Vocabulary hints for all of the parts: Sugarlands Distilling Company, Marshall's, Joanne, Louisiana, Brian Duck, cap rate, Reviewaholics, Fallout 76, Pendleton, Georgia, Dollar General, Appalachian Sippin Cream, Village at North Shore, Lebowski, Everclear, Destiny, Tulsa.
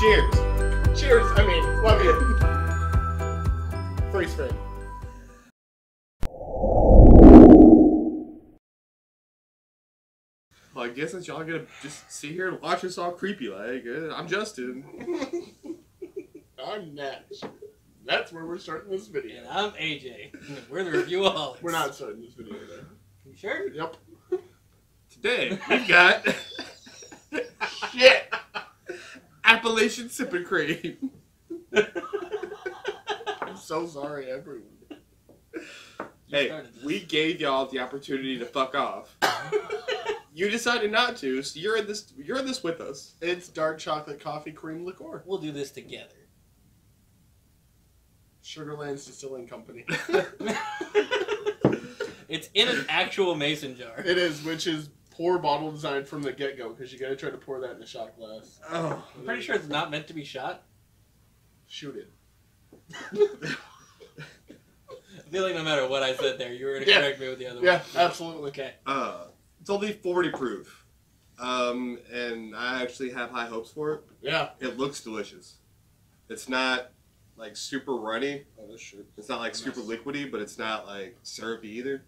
Cheers. Cheers. I mean, love you. Free spring. Well, I guess that y'all gonna just sit here and watch us all creepy like. I'm Justin. I'm Nat. That's where we're starting this video. And I'm AJ. We're the Reviewaholics. We're not starting this video though. You sure? Yep. Today we've got shit. Appalachian Sippin Cream. I'm so sorry, everyone. Hey, we gave y'all the opportunity to fuck off. You decided not to, so you're in this with us. It's dark chocolate coffee cream liqueur. We'll do this together. Sugarlands Distilling Company. It's in an actual mason jar. It is, which is poor bottle design from the get-go, because you gotta try to pour that in a shot glass. Oh, I'm pretty sure it's not meant to be shot. Shoot it. I feel like no matter what I said there, you were gonna correct me with the other one. Yeah, absolutely. Okay. It's only 40 proof, and I actually have high hopes for it. Yeah. It looks delicious. It's not, like, super runny. Oh, this shit. It's not, like, nice. Super liquidy, but it's not, like, syrupy either.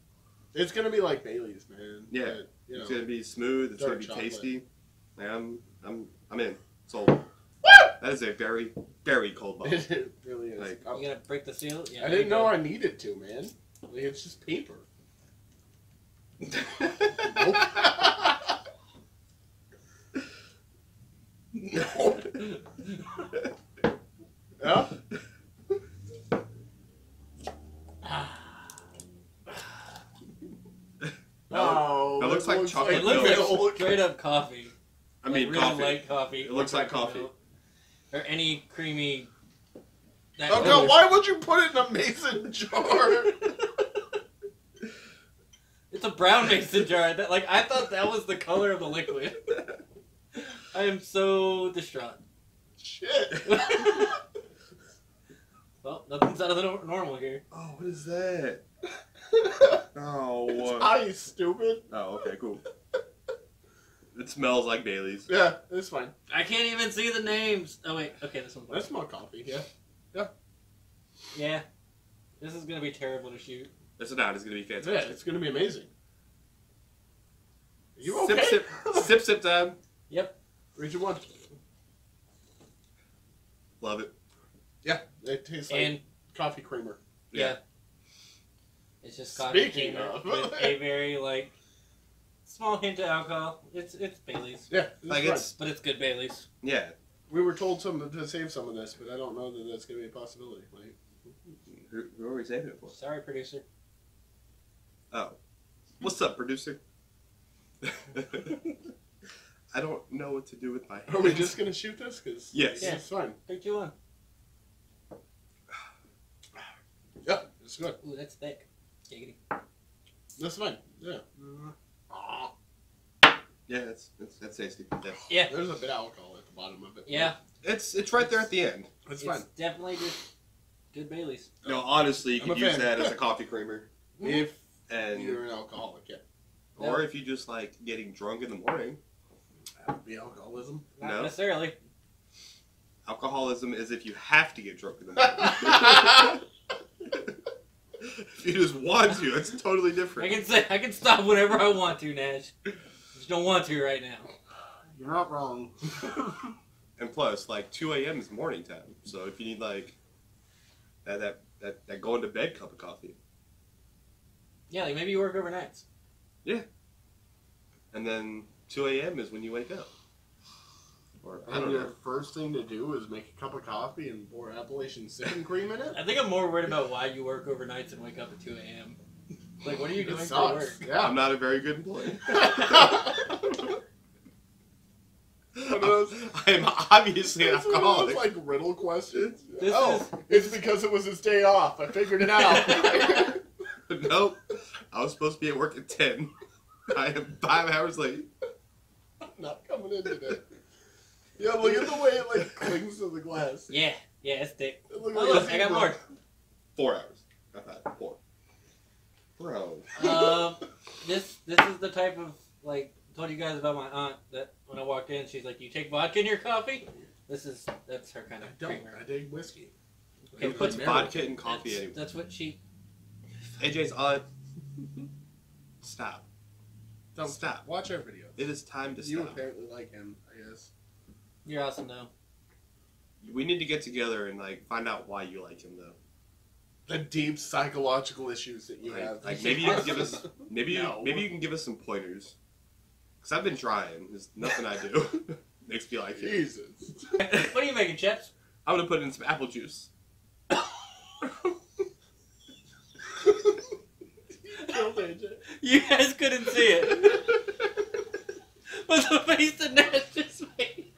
It's going to be like Bailey's, man. Yeah. But, you know, it's going to be smooth. It's going to be tasty. Like, I'm in. Sold. That is a very, very cold bottle. It really is. Like, you going to break the seal? Yeah, I didn't know I needed to, man. Like, it's just paper. Nope. Nope. Yeah. Oh, that looks like chocolate. It looks like straight up coffee. I mean, like coffee. Really light coffee. It looks like coffee. Milk. Or any creamy. Oh no! Why would you put it in a mason jar? It's a brown mason jar. That, like, I thought that was the color of the liquid. I am so distraught. Shit. Well, nothing's out of the normal here. Oh, what is that? Oh, it's ice, stupid. Oh, okay, cool. It smells like Bailey's. Yeah, it's fine. I can't even see the names. Oh wait, okay, this one's fine. That's more coffee. Yeah, yeah, yeah. This is gonna be terrible to shoot. It's not. It's gonna be fantastic. Yeah, it's gonna be amazing. Are you okay? Sip, sip, sip, sip time. Yep. Region one. Love it. Yeah, it tastes like coffee creamer. Yeah. Yeah. It's just coffee creamer with a very, like, small hint of alcohol. It's Bailey's. Yeah, like but it's good Bailey's. Yeah. We were told to save some of this, but I don't know that that's going to be a possibility. Like, who are we saving it for? Sorry, producer. Oh. What's up, producer? I don't know what to do with my hands. Are we just going to shoot this? Cause yes. Yeah. It's fine. Pick you one. Yep, it's good. Ooh, that's thick. Giggity. That's fine. Yeah. Yeah, that's tasty. Yeah. There's a bit of alcohol at the bottom of it. Yeah. It's right there at the end. It's fine. Definitely good Bailey's. No, honestly, you could use that as a coffee creamer. If you're an alcoholic, yeah. Or if you just like getting drunk in the morning. That would be alcoholism. Not necessarily. Alcoholism is if you have to get drunk in the morning. If you just want to, it's totally different. I can stop whenever I want to, Nash. I just don't want to right now. You're not wrong. And plus, like 2 AM is morning time, so if you need like that going to bed cup of coffee. Yeah, like maybe you work overnights. Yeah. And then 2 AM is when you wake up. Or, I don't know. Your first thing to do is make a cup of coffee and pour Appalachian Sippin Cream in it? I think I'm more worried about why you work overnights and wake up at 2 a.m. Like, what are you doing for work? Yeah. I'm not a very good employee. I'm obviously an alcoholic. Like riddle questions? This it's because it was his day off. I figured it out. Nope. I was supposed to be at work at 10. I am 5 hours late. I'm not coming in today. Yeah, look at the way it like clings to the glass. Yeah, yeah, it's thick. Look, I got more. 4 hours. I thought 4. Bro. This is the type of like I told you guys about my aunt that when I walked in, she's like, "You take vodka in your coffee?" That's her kind of creamer. I dig whiskey. Okay, puts vodka and coffee in. That's what she. AJ's odd. Stop. Don't stop. Watch our video. It is time to stop. You apparently like him, I guess. You're awesome now. We need to get together and like find out why you like him though. The deep psychological issues that you have. Like maybe you can give us maybe you can give us some pointers. Cause I've been trying. There's nothing I do. Makes me like it. Jesus. What are you making, Chips? I'm gonna put in some apple juice. You guys couldn't see it. Was the face that Nash just made?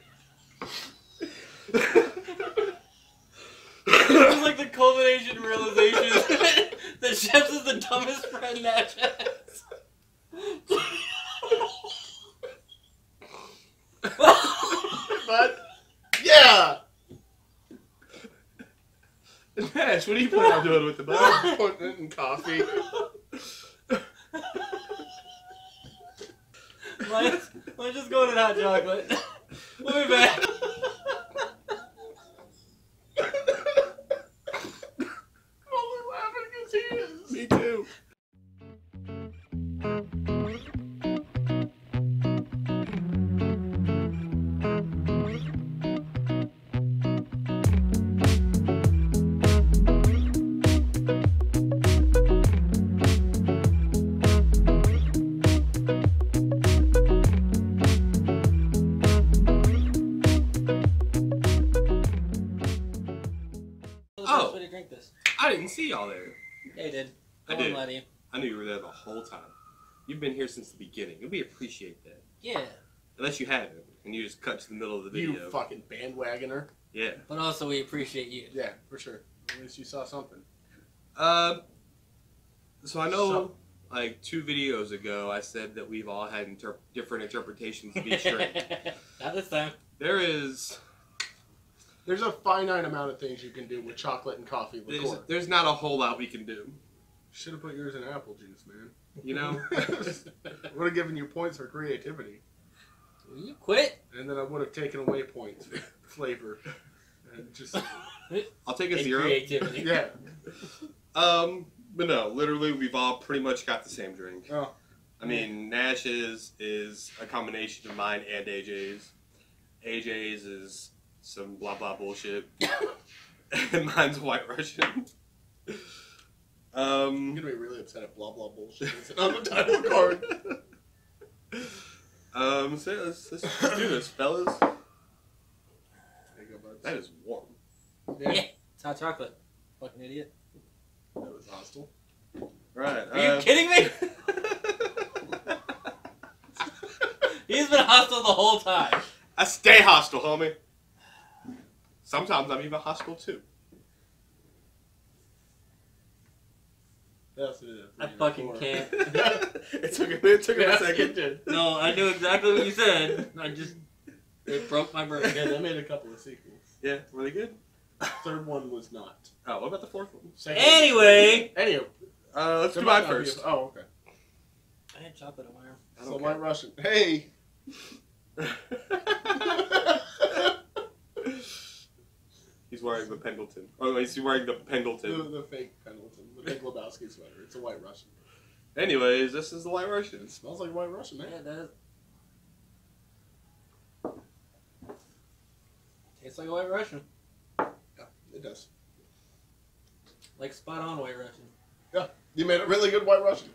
It was like the culmination realization that Chefs is the dumbest friend Nash has. But yeah. Nash, what are you planning on doing with the bud? I'm putting it in coffee. Mine's just going in hot chocolate. We'll be back. I'm only laughing because he is. Me too. Been here since the beginning. We appreciate that. Yeah. Unless you haven't, and you just cut to the middle of the video. You fucking bandwagoner. Yeah. But also, we appreciate you. Yeah, for sure. At least you saw something. So I know, like 2 videos ago, I said that we've all had different interpretations of each drink. Not this time. There's a finite amount of things you can do with chocolate and coffee liqueur. There's not a whole lot we can do. Should have put yours in apple juice, man. You know? I would have given you points for creativity. Will you quit? And then I would have taken away points for flavor. And just I'll take a 0. Creativity. Yeah. But no, literally we've all pretty much got the same drink. Oh. I mean, Nash's is a combination of mine and AJ's. AJ's is some blah blah bullshit. And mine's White Russian. I'm gonna be really upset at blah blah bullshit. It's on the title card. So let's do this, fellas. There you go, buds. That is warm. Yeah. It's hot chocolate. Fucking idiot. That was hostile. Right. Are you kidding me? He's been hostile the whole time. I stay hostile, homie. Sometimes I'm even hostile too. I fucking can't. It took him a second. No, I knew exactly what you said. It broke my brain. Yeah, they made a couple of sequels. Yeah, were they good? Third one was not. Oh, what about the fourth one? Anyway. Let's do mine first. Oh, okay. I had chocolate on my arm. So White Russian. Hey! He's wearing the Pendleton. Oh, he's wearing the Pendleton. The fake Pendleton. The fake Lebowski sweater. It's a White Russian. Anyways, this is the White Russian. It smells like White Russian, man. Yeah, it does. Tastes like a White Russian. Yeah, it does. Like spot on White Russian. Yeah, you made a really good White Russian.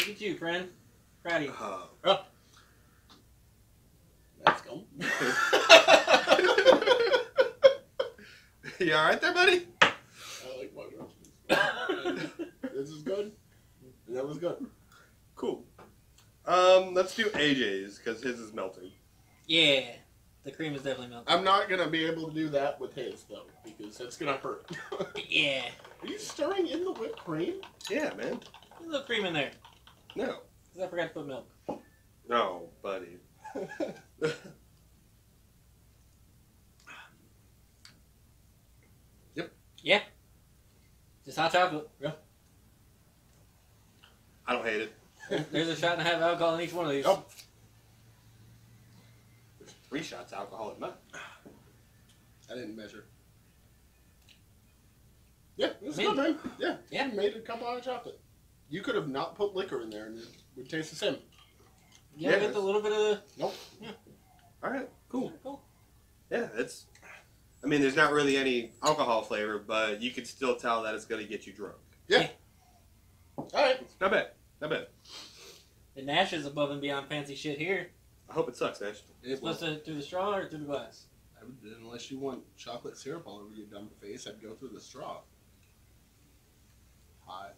Look at you, friend. Proud of you. Yeah. Let's go. You alright there, buddy? I like White Russians. This is good. And that was good. Cool. Let's do AJ's, because his is melting. Yeah. The cream is definitely melting. I'm not going to be able to do that with his, though, because that's going to hurt. Yeah. Are you stirring in the whipped cream? Yeah, man. There's a little cream in there. No. Because I forgot to put milk. No, buddy. Yeah. Just hot chocolate. Yeah. I don't hate it. There's a shot and a half alcohol in each one of these. Oh. There's 3 shots alcohol in mine. I didn't measure. Yeah, it was good, man. Yeah, yeah. You made a cup of chocolate. You could have not put liquor in there and it would taste the same. Yeah, yeah, with a little bit of the... Nope. Yeah. All right, cool. Yeah, cool. Yeah, it's... I mean, there's not really any alcohol flavor, but you can still tell that it's going to get you drunk. Yeah. All right. Not bad. Not bad. And Nash is above and beyond fancy shit here. I hope it sucks, Nash. It's supposed to through the straw or through the glass? I would, unless you want chocolate syrup all over your dumb face, I'd go through the straw. Hot.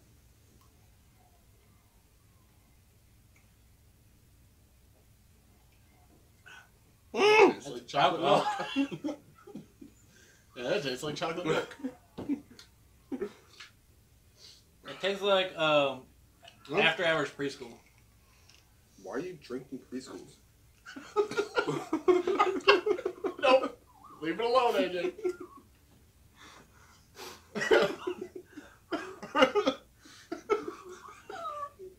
Mm. It's like chocolate milk. Yeah, that tastes like chocolate milk. It tastes like after hours preschool. Why are you drinking preschools? Nope. Leave it alone, AJ.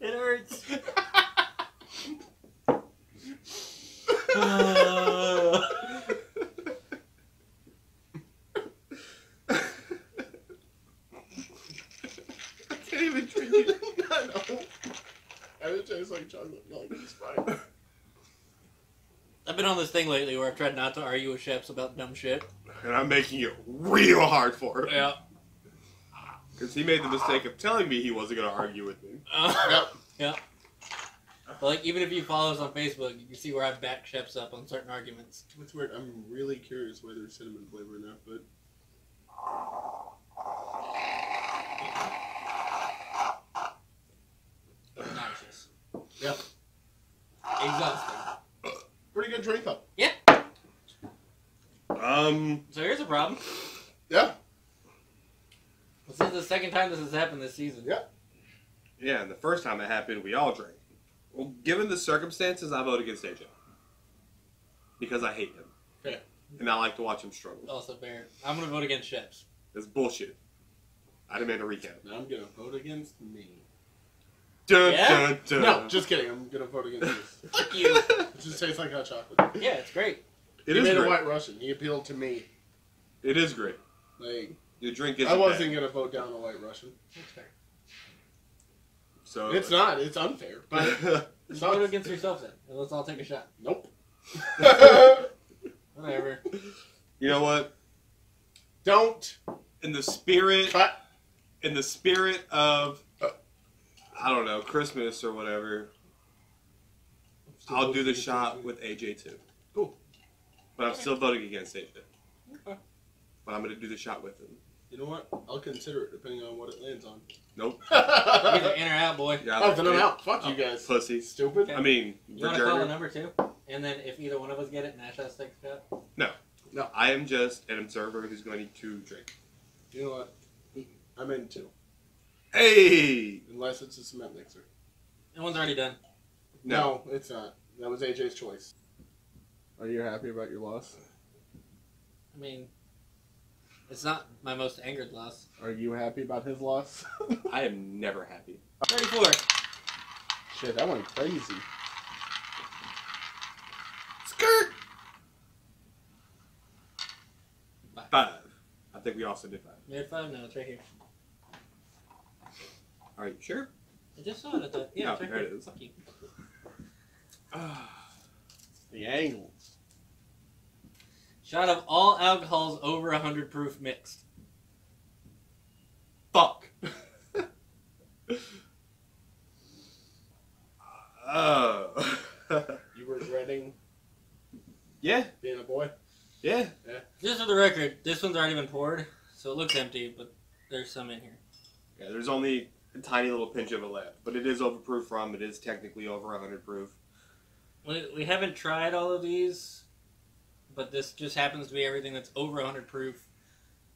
It hurts. I've been on this thing lately where I've tried not to argue with chefs about dumb shit. And I'm making it real hard for him. Yeah. Because he made the mistake of telling me he wasn't going to argue with me. Yeah. But like, even if you follow us on Facebook, you can see where I back chefs up on certain arguments. That's weird. I'm really curious whether there's cinnamon flavor in that, but... Obnoxious. Yep. Exhausting. Pretty good drink though. Yeah. So here's a problem. Yeah. This is the second time this has happened this season. Yeah. Yeah, and the first time it happened, we all drank. Well, given the circumstances, I vote against AJ. Because I hate him. Fair. And I like to watch him struggle. Also fair. I'm gonna vote against chefs. That's bullshit. I demand a recap. Now I'm gonna vote against me. Dun, yeah? Dun, dun. No, just kidding. I'm going to vote against this. Fuck you. It just tastes like hot chocolate. Yeah, it's great. It is great. You made a White Russian. You appealed to me. It is great. Like, your drink isn't I wasn't going to vote down a White Russian. That's fair. So, it's not. It's unfair. But it's not against yourself then. And let's all take a shot. Nope. Whatever. You know what? Don't. In the spirit of... I don't know, Christmas or whatever. I'll do the shot with AJ too. Cool. But I'm still voting against AJ. Okay. But I'm going to do the shot with him. You know what? I'll consider it depending on what it lands on. Nope. Either in or out, boy. Yeah, oh, then I'm out. Fuck you guys. Pussy. Stupid. Okay. I mean, you want to call the number too? And then if either one of us get it, Nash has to take a shot? No. No. I am just an observer who's going to drink. You know what? I'm in too. Hey! Unless it's a cement mixer. That one's already done. No, it's not. That was AJ's choice. Are you happy about your loss? I mean, it's not my most angered loss. Are you happy about his loss? I am never happy. 34! Shit, that went crazy. Skirt! 5. I think we also did 5. We had 5 now, it's right here. Are you sure? I just saw it at the... Yeah, there it is. Fuck you. The angles. Shot of all alcohols over 100 proof mixed. Fuck. Oh. You regretting... Yeah. Being a boy? Yeah. Yeah. Just for the record, this one's already been poured, so it looks empty, but there's some in here. Yeah, there's only... a tiny little pinch of it left, but it is overproof from. It is technically over 100 proof. We haven't tried all of these, but this just happens to be everything that's over 100 proof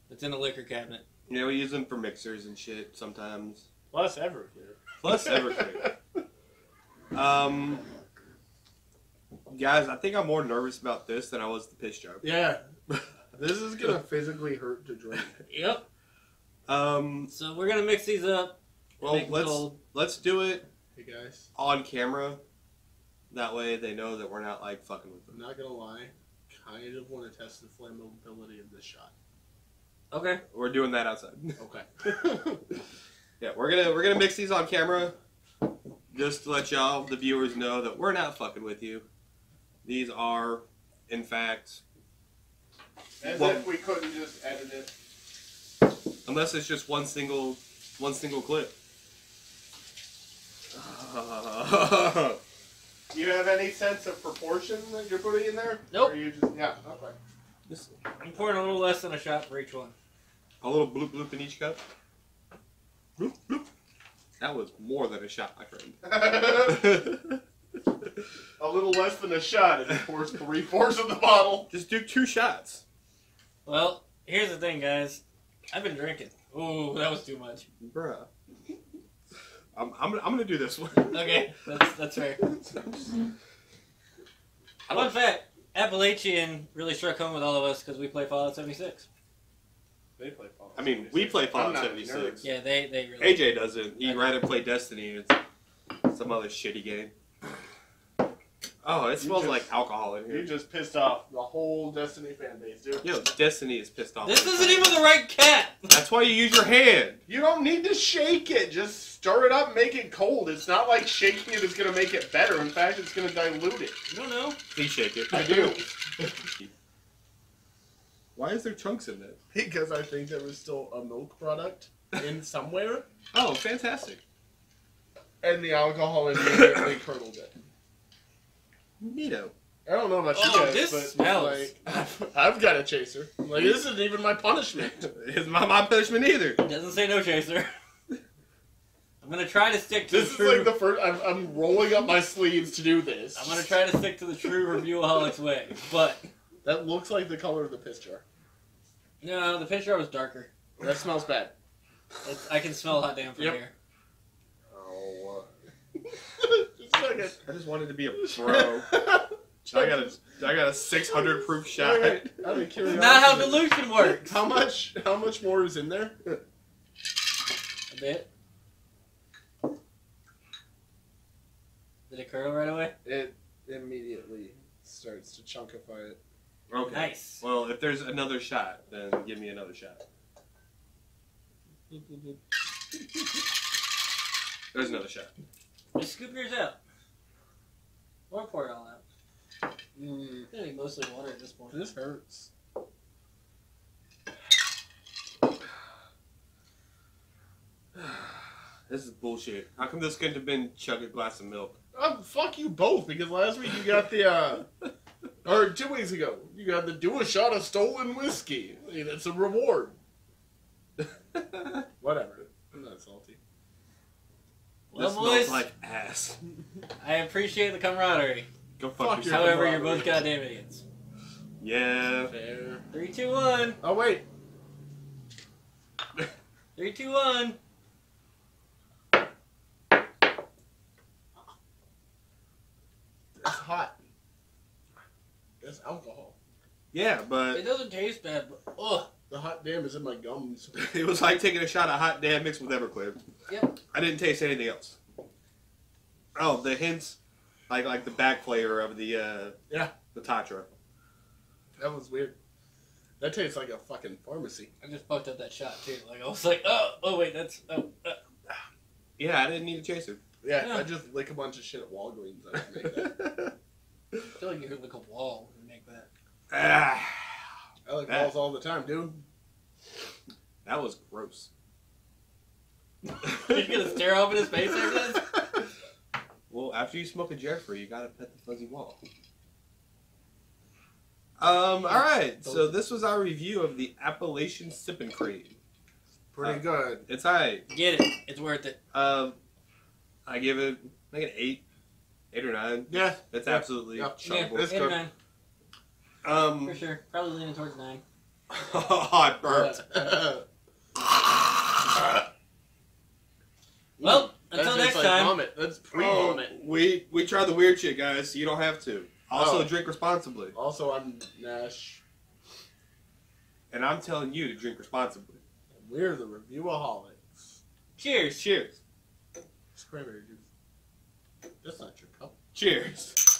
that's in the liquor cabinet. Yeah, we use them for mixers and shit sometimes. Plus Everclear. Plus Everclear. Guys, I think I'm more nervous about this than I was the piss joke. Yeah. This is gonna physically hurt to drink. Yep. So we're gonna mix these up. Well, let's do it, hey guys, on camera. That way they know that we're not, like, fucking with them. I'm not going to lie. I did want to test the flammability of this shot. Okay, we're doing that outside. Okay. Yeah, we're gonna mix these on camera, just to let y'all, the viewers, know that we're not fucking with you. These are, in fact, if we couldn't just edit it. Unless it's just one single clip. Do you have any sense of proportion that you're putting in there? Nope. Or you just, yeah, okay. Just, I'm pouring a little less than a shot for each one. A little bloop bloop in each cup. Bloop bloop. That was more than a shot, my friend. A little less than a shot, and it pours 3/4 of the bottle. Just do 2 shots. Well, here's the thing, guys. I've been drinking. Ooh, that was too much. Bruh. I'm gonna do this one. Okay, that's fair. Fun fact, Appalachian really struck home with all of us because we play Fallout 76. They play Fallout 76. I mean, we play Fallout 76. Yeah, they really. AJ doesn't. He'd rather play Destiny. It's some other shitty game. Oh, it smells like alcohol in here. You just pissed off the whole Destiny fan base, dude. Yo, Destiny is pissed off. This isn't even the right cap! That's why you use your hand. You don't need to shake it. Just stir it up and make it cold. It's not like shaking it is going to make it better. In fact, it's going to dilute it. You don't know. Please shake it. I do. Why is there chunks in it? Because I think there was still a milk product in somewhere. Oh, fantastic. And the alcohol immediately curdled it. Neato. I don't know about you guys, this but smells. Like, I've got a chaser. Like, this isn't even my punishment. It's not my punishment either. It doesn't say no chaser. I'm gonna try to stick to the true. This is like the first. I'm rolling up my sleeves to do this. I'm gonna try to stick to the true Reviewaholics way, but that looks like the color of the piss jar. No, the piss jar was darker. That smells bad. I can smell hot damn from here. Oh. I just wanted to be a pro. I got a 600 proof shot. Wait. Not how dilution works. How much more is in there? A bit. Did it curl right away? It immediately starts to chunkify it. Okay. Nice. Well, if there's another shot, then give me another shot. There's another shot. Just scoop yours out. Or pour it all out. It's gonna be mostly water at this point. This hurts. This is bullshit. How come this couldn't have been chug a glass of milk? Fuck you both, because last week you got the, or 2 weeks ago, you got the do a shot of stolen whiskey. Hey, that's a reward. Whatever. I'm not salty. Well, this boys, smells like ass. I appreciate the camaraderie. Go fuck yourself. However, you're both goddamn idiots. Yeah. Fair. 3, 2, 1. Oh, wait. 3, 2, 1. That's hot. That's alcohol. Yeah, but... It doesn't taste bad, but... Ugh. The hot damn is in my gums. It was like taking a shot of hot damn mixed with Everclear. Yep. I didn't taste anything else. Oh, the hints, like the back flavor of the the Tatra. That was weird. That tastes like a fucking pharmacy. I just fucked up that shot too. Like I was like, oh wait, that's. Yeah, I didn't need to chase it. Yeah, yeah. I just lick a bunch of shit at Walgreens. I can make that. I feel like you could lick a wall and make that. Ah. I like balls all the time, dude. That was gross. You're gonna stare off in his face like this? Well, after you smoke a Jeffrey, you gotta pet the fuzzy wall. Alright, so this was our review of the Appalachian Sippin Cream. Pretty good. It's alright. Get it. It's worth it. I give it like an 8 or 9. Yeah. That's absolutely chunkable. Yeah, 8 or 9. For sure. Probably leaning towards 9. Oh, I burped. Well, until next time. Vomit. That's pre-vomit. Oh, we tried the weird shit, guys. So you don't have to. Also, drink responsibly. Also, I'm Nash. And I'm telling you to drink responsibly. And we're the Reviewaholics. Cheers. Cheers. It's cranberry juice. That's not your cup. Cheers.